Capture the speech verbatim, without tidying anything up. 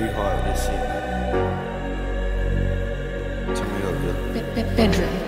be hard with this shit. Turn me up, yeah. Bedroom.